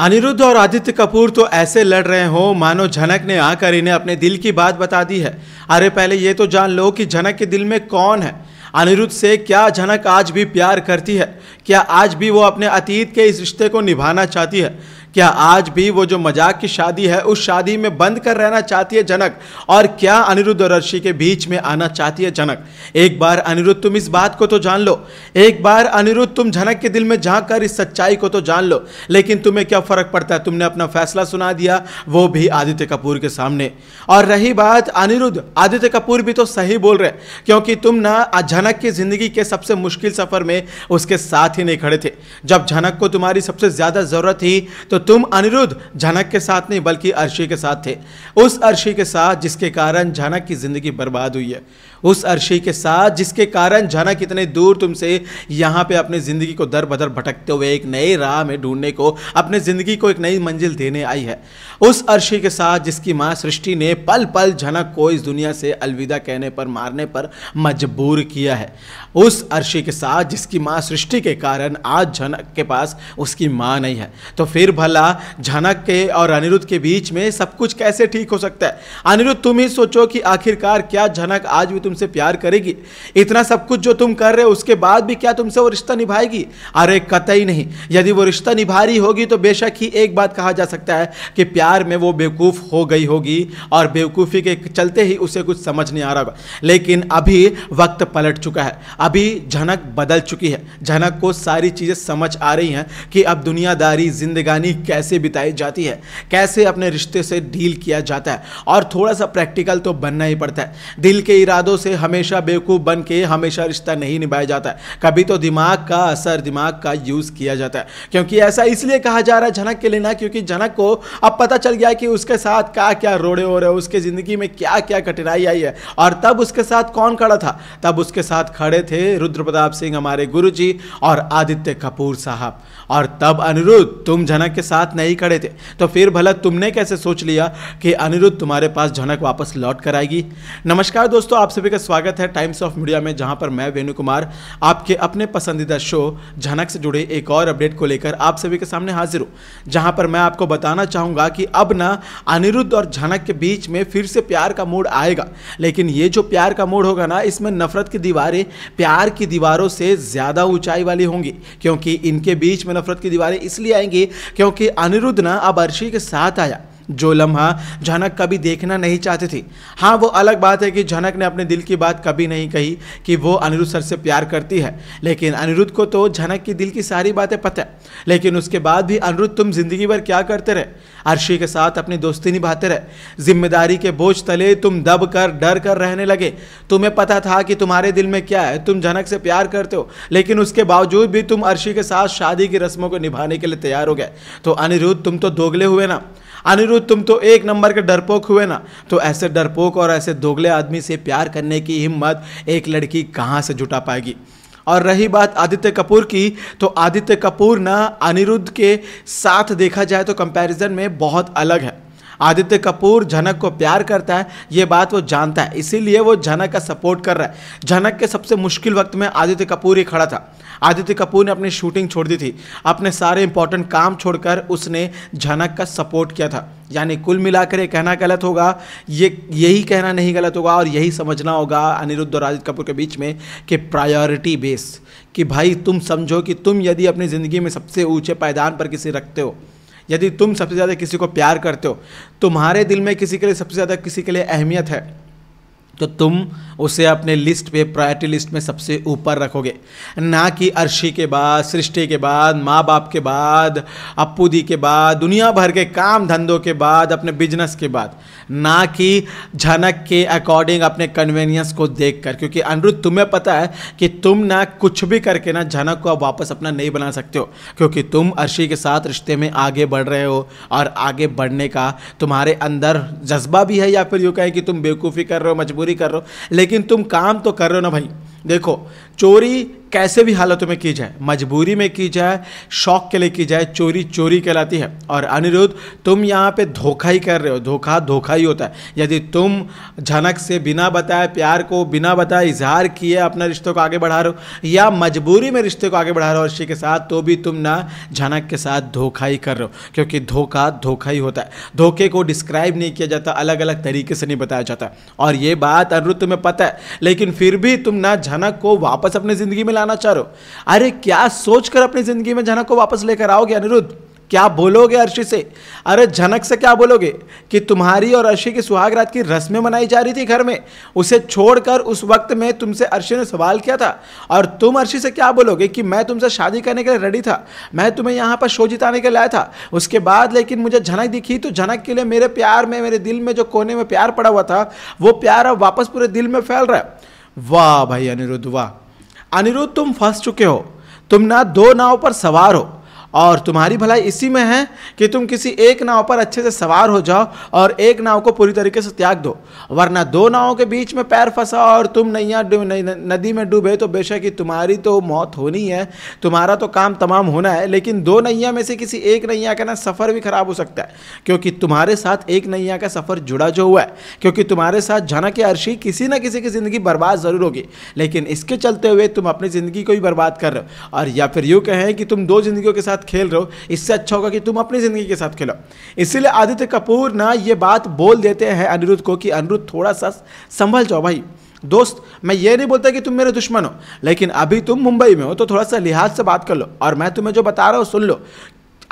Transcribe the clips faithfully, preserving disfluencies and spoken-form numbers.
अनिरुद्ध और आदित्य कपूर तो ऐसे लड़ रहे हो मानो झनक ने आकर इन्हें अपने दिल की बात बता दी है। अरे पहले ये तो जान लो कि झनक के दिल में कौन है। अनिरुद्ध से क्या झनक आज भी प्यार करती है? क्या आज भी वो अपने अतीत के इस रिश्ते को निभाना चाहती है? क्या आज भी वो जो मजाक की शादी है उस शादी में बंद कर रहना चाहती है झनक? और क्या अनिरुद्ध और अर्शी के बीच में आना चाहती है झनक? एक बार अनिरुद्ध तुम इस बात को तो जान लो, एक बार अनिरुद्ध तुम झनक के दिल में झांक कर इस सच्चाई को तो जान लो। लेकिन तुम्हें क्या फर्क पड़ता है, तुमने अपना फैसला सुना दिया, वो भी आदित्य कपूर के सामने। और रही बात अनिरुद्ध, आदित्य कपूर भी तो सही बोल रहे, क्योंकि तुम ना झनक की जिंदगी के सबसे मुश्किल सफर में उसके साथ ही नहीं खड़े थे। जब झनक को तुम्हारी सबसे ज्यादा जरूरत थी तो तुम अनिरुद्ध झनक के साथ नहीं बल्कि अर्शी के साथ थे। उस अर्शी के साथ जिसके कारण झनक की जिंदगी बर्बाद हुई है, उस अर्शी के साथ जिसके कारण झनक इतने दूर तुमसे यहाँ पे अपनी जिंदगी को दर बदर भटकते हुए एक नई राह में ढूंढने को, अपने जिंदगी को एक नई मंजिल देने आई है। उस अर्शी के साथ जिसकी माँ सृष्टि ने पल पल झनक को इस दुनिया से अलविदा कहने पर, मारने पर मजबूर किया है। उस अर्शी के साथ जिसकी माँ सृष्टि के कारण आज झनक के पास उसकी माँ नहीं है। तो फिर भला झनक के और अनिरुद्ध के बीच में सब कुछ कैसे ठीक हो सकता है? अनिरुद्ध तुम ही सोचो कि आखिरकार क्या झनक आज भी तुमसे प्यार करेगी? इतना सब कुछ जो तुम कर रहे हो उसके बाद भी क्या तुमसे वो रिश्ता निभाएगी? अरे कतई नहीं। यदि वो रिश्ता निभा रही होगी तो बेशक ही एक बात कहा जा सकता है कि प्यार में वो बेवकूफ हो गई होगी और बेवकूफी के चलते ही उसे कुछ समझ नहीं आ रहा होगा। लेकिन अभी वक्त पलट चुका है, अभी झनक बदल चुकी है, झनक को सारी चीजें समझ आ रही हैं कि अब दुनियादारी, जिंदगानी कैसे बिताई जाती है, कैसे अपने रिश्ते से डील किया जाता है। और थोड़ा सा प्रैक्टिकल तो बनना ही पड़ता है। दिल के इरादों से हमेशा बेवकूफ बन के हमेशा रिश्ता नहीं निभाया जाता है, कभी तो दिमाग का असर, दिमाग का यूज किया जाता है। क्योंकि ऐसा इसलिए कहा जा रहा है झनक के लिए ना, क्योंकि झनक को अब पता चल गया कि उसके साथ क्या क्या रोड़े हो रहे, उसके जिंदगी में क्या क्या कठिनाई आई है। और तब उसके साथ कौन खड़ा था? तब उसके साथ खड़े थे रुद्रप्रताप सिंह हमारे गुरु जी और आदित्य कपूर साहब। और तब अनिरुद्ध तुम झनक के साथ नहीं खड़े थे। तो फिर भला तुमने कैसे सोच लिया कि अनिरुद्ध तुम्हारे पास झनक वापस लौट कर आएगी? नमस्कार दोस्तों, आप सभी का स्वागत है टाइम्स ऑफ मीडिया में, जहां पर मैं वेनु कुमार आपके अपने पसंदीदा शो झनक से जुड़े एक और अपडेट को लेकर आप सभी के सामने हाजिर हूँ, जहां पर मैं आपको बताना चाहूंगा कि अब ना अनिरुद्ध और झनक के बीच में फिर से प्यार का मूड आएगा। लेकिन ये जो प्यार का मूड होगा ना, इसमें नफरत की दीवारें प्यार की दीवारों से ज्यादा ऊंचाई वाली होंगी, क्योंकि इनके बीच में नफरत की दीवारें इसलिए आएंगी क्योंकि कि अनिरुद्ध ना अब अर्शी के साथ आया, जो लम्हा झनक कभी देखना नहीं चाहती थी। हाँ, वो अलग बात है कि झनक ने अपने दिल की बात कभी नहीं कही कि वो अनिरुद्ध सर से प्यार करती है, लेकिन अनिरुद्ध को तो झनक की दिल की सारी बातें पता है। लेकिन उसके बाद भी अनिरुद्ध तुम जिंदगी भर क्या करते रहे? अर्शी के साथ अपनी दोस्ती निभाते रहे। जिम्मेदारी के बोझ तले तुम दब कर, डर कर रहने लगे। तुम्हें पता था कि तुम्हारे दिल में क्या है, तुम झनक से प्यार करते हो, लेकिन उसके बावजूद भी तुम अर्शी के साथ शादी की रस्मों को निभाने के लिए तैयार हो गए। तो अनिरुद्ध तुम तो दोगले हुए ना, अनिरुद्ध तुम तो एक नंबर के डरपोक हुए ना। तो ऐसे डरपोक और ऐसे दोगले आदमी से प्यार करने की हिम्मत एक लड़की कहाँ से जुटा पाएगी? और रही बात आदित्य कपूर की, तो आदित्य कपूर ना अनिरुद्ध के साथ देखा जाए तो कंपैरिजन में बहुत अलग है। आदित्य कपूर झनक को प्यार करता है, ये बात वो जानता है, इसीलिए वो झनक का सपोर्ट कर रहा है। झनक के सबसे मुश्किल वक्त में आदित्य कपूर ही खड़ा था। आदित्य कपूर ने अपनी शूटिंग छोड़ दी थी, अपने सारे इंपॉर्टेंट काम छोड़कर उसने झनक का सपोर्ट किया था। यानी कुल मिलाकर ये कहना गलत होगा, ये यही कहना नहीं गलत होगा और यही समझना होगा अनिरुद्ध और आदित्य कपूर के बीच में कि प्रायोरिटी बेस, कि भाई तुम समझो कि तुम यदि अपनी ज़िंदगी में सबसे ऊँचे पायदान पर किसी रखते हो, यदि तुम सबसे ज़्यादा किसी को प्यार करते हो, तुम्हारे दिल में किसी के लिए सबसे ज़्यादा किसी के लिए अहमियत है, तो तुम उसे अपने लिस्ट पे, प्रायोरिटी लिस्ट में सबसे ऊपर रखोगे, ना कि अर्शी के बाद, सृष्टि के बाद, माँ बाप के बाद, अप्पू दी के बाद, दुनिया भर के काम धंधों के बाद, अपने बिजनेस के बाद, ना कि झनक के अकॉर्डिंग अपने कन्वीनियंस को देखकर। क्योंकि अनिरुद्ध तुम्हें पता है कि तुम ना कुछ भी करके ना झनक को अब वापस अपना नहीं बना सकते हो, क्योंकि तुम अर्शी के साथ रिश्ते में आगे बढ़ रहे हो और आगे बढ़ने का तुम्हारे अंदर जज्बा भी है, या फिर यूँ कहें कि तुम बेवकूफ़ी कर रहे हो, मजबूरी कर रहे हो, लेकिन तुम काम तो कर रहे हो ना भाई। देखो, चोरी कैसे भी हालतों में की जाए, मजबूरी में की जाए, शौक के लिए की जाए, चोरी चोरी कहलाती है। और अनिरुद्ध तुम यहाँ पे धोखा ही कर रहे हो, धोखा धोखा ही होता है। यदि तुम झनक से बिना बताए प्यार को, बिना बताए इजहार किए अपना रिश्तों को आगे बढ़ा रहे हो, या मजबूरी में रिश्ते को आगे बढ़ा रहे हो अर्शी के साथ, तो भी तुम ना झनक के साथ धोखा ही कर रहे हो, क्योंकि धोखा धोखा ही होता है। धोखे को डिस्क्राइब नहीं किया जाता, अलग अलग तरीके से नहीं बताया जाता, और ये बात अनिरुद्ध तुम्हें पता है, लेकिन फिर भी तुम ना झनक को वापस अपनी जिंदगी में लाना चाह रहे हो। अरे क्या सोचकर अपनी जिंदगी में झनक को वापस लेकर आओगे अनिरुद्ध? क्या बोलोगे अर्शी से? अरे झनक से क्या बोलोगे कि तुम्हारी और अर्शी की सुहागरात की रस्में मनाई जा रही थी घर में, उसे छोड़कर उस वक्त में तुमसे अर्शी ने सवाल किया था, और तुम अर्शी से क्या बोलोगे कि मैं तुमसे शादी करने के लिए रेडी था, मैं तुम्हें यहाँ पर शो जिताने के लिए लाया था, उसके बाद लेकिन मुझे झनक दिखी, तो झनक के लिए मेरे प्यार में, मेरे दिल में जो कोने में प्यार पड़ा हुआ था, वो प्यार अब वापस पूरे दिल में फैल रहा है। वाह भाई अनिरुद्ध, वाह अनिरुद्ध, तुम फंस चुके हो, तुम ना दो नाव पर सवार हो, और तुम्हारी भलाई इसी में है कि तुम किसी एक नाव पर अच्छे से सवार हो जाओ और एक नाव को पूरी तरीके से त्याग दो, वरना दो नावों के बीच में पैर फंसा और तुम नैया नदी में डूबे तो बेशक ही तुम्हारी तो मौत होनी है, तुम्हारा तो काम तमाम होना है, लेकिन दो नैया में से किसी एक नैया का ना सफ़र भी खराब हो सकता है, क्योंकि तुम्हारे साथ एक नैया का सफ़र जुड़ा जो हुआ है, क्योंकि तुम्हारे साथ झनक या अर्शी किसी न किसी की ज़िंदगी बर्बाद ज़रूर होगी, लेकिन इसके चलते हुए तुम अपनी ज़िंदगी को भी बर्बाद कर रहे हो, और या फिर यूँ कहें कि तुम दो जिंदगियों के साथ खेल रहे हो। इससे अच्छा होगा कि तुम अपनी जिंदगी के साथ खेलो। इसीलिए आदित्य कपूर ना ये बात बोल देते हैं अनिरुद्ध को कि अनिरुद्ध थोड़ा सा संभल जाओ भाई दोस्त, मैं ये नहीं बोलता कि तुम मेरे दुश्मन हो, लेकिन अभी तुम मुंबई में हो तो थोड़ा सा लिहाज से बात कर लो, और मैं तुम्हें जो बता रहा हूँ सुन लो।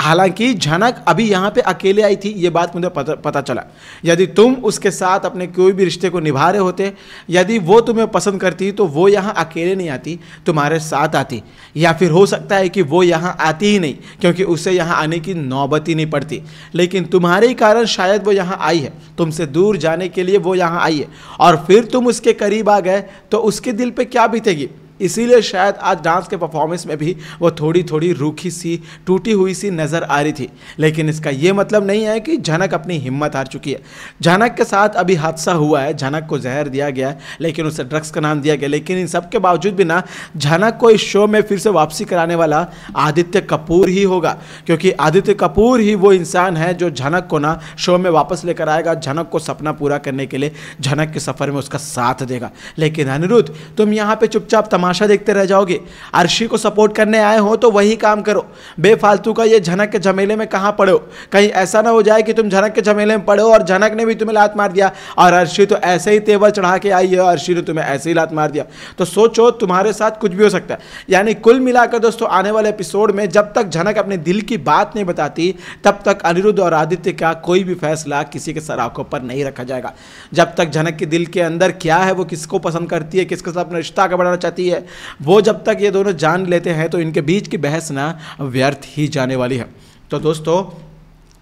हालांकि झनक अभी यहाँ पे अकेले आई थी, ये बात मुझे पता पता चला। यदि तुम उसके साथ अपने कोई भी रिश्ते को निभा रहे होते, यदि वो तुम्हें पसंद करती तो वो यहाँ अकेले नहीं आती, तुम्हारे साथ आती, या फिर हो सकता है कि वो यहाँ आती ही नहीं, क्योंकि उसे यहाँ आने की नौबत ही नहीं पड़ती, लेकिन तुम्हारे ही कारण शायद वो यहाँ आई है, तुमसे दूर जाने के लिए वो यहाँ आई है, और फिर तुम उसके करीब आ गए तो उसके दिल पर क्या बीतेगी। इसीलिए शायद आज डांस के परफॉर्मेंस में भी वो थोड़ी थोड़ी रूखी सी, टूटी हुई सी नज़र आ रही थी, लेकिन इसका ये मतलब नहीं है कि झनक अपनी हिम्मत हार चुकी है। झनक के साथ अभी हादसा हुआ है, झनक को जहर दिया गया है, लेकिन उसे ड्रग्स का नाम दिया गया, लेकिन इन सब के बावजूद भी ना झनक को इस शो में फिर से वापसी कराने वाला आदित्य कपूर ही होगा, क्योंकि आदित्य कपूर ही वो इंसान है जो झनक को ना शो में वापस लेकर आएगा, झनक को सपना पूरा करने के लिए, झनक के सफ़र में उसका साथ देगा। लेकिन अनिरुद्ध तुम यहाँ पर चुपचाप आशा देखते रह जाओगे। अर्शी को सपोर्ट करने आए हो तो वही काम करो, बेफालतू का ये झनक के झमेले में कहां पड़े हो, कहीं ऐसा ना हो जाए कि तुम झनक के झमेले में पड़े हो और झनक ने भी तुम्हें लात मार दिया, और अर्शी तो ऐसे ही तेवर चढ़ा के आई है, अर्शी ने तुम्हें ऐसे ही लात मार दिया, तो सोचो तुम्हारे साथ कुछ भी हो सकता है। यानी कुल मिलाकर दोस्तों आने वाले एपिसोड में जब तक झनक अपने दिल की बात नहीं बताती तब तक अनिरुद्ध और आदित्य का कोई भी फैसला किसी के सराखों पर नहीं रखा जाएगा। जब तक झनक के दिल के अंदर क्या है, वो किसको पसंद करती है, किसके साथ अपना रिश्ता आगे बढ़ाना चाहती है, वो जब तक ये दोनों जान लेते हैं तो इनके बीच की बहस ना व्यर्थ ही जाने वाली है। तो दोस्तों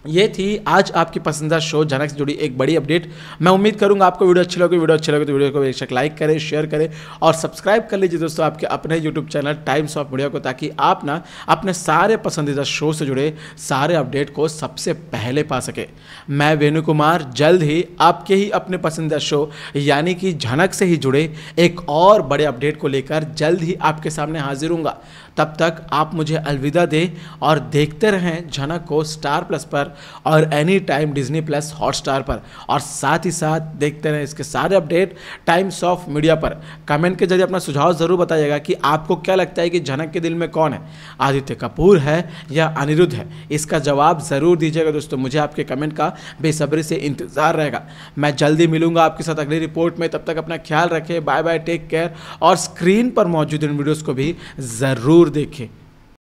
ये थी आज आपकी पसंदीदा शो झनक से जुड़ी एक बड़ी अपडेट। मैं उम्मीद करूंगा आपको वीडियो अच्छी लगी। वीडियो अच्छी लगी तो वीडियो को बेशक लाइक करें, शेयर करें और सब्सक्राइब कर लीजिए दोस्तों आपके अपने YouTube channel Times of Media को, ताकि आप ना अपने सारे पसंदीदा शो से जुड़े सारे अपडेट को सबसे पहले पा सकें। मैं वेणु कुमार जल्द ही आपके ही अपने पसंदीदा शो यानी कि झनक से ही जुड़े एक और बड़े अपडेट को लेकर जल्द ही आपके सामने हाजिर हूँगा। तब तक आप मुझे अलविदा दें और देखते रहें झनक को स्टार प्लस पर और any time Disney Plus Hotstar पर, और साथ ही साथ देखते रहें इसके सारे अपडेट टाइम्स ऑफ मीडिया पर। कमेंट के जरिए अपना सुझाव ज़रूर बताइएगा कि आपको क्या लगता है कि झनक के दिल में कौन है, आदित्य कपूर है या अनिरुद्ध है, इसका जवाब ज़रूर दीजिएगा दोस्तों। मुझे आपके कमेंट का बेसब्री से इंतज़ार रहेगा। मैं जल्दी मिलूंगा आपके साथ अगली रिपोर्ट में, तब तक अपना ख्याल रखें, बाय बाय, टेक केयर, और स्क्रीन पर मौजूद इन वीडियोज़ को भी ज़रूर देखें।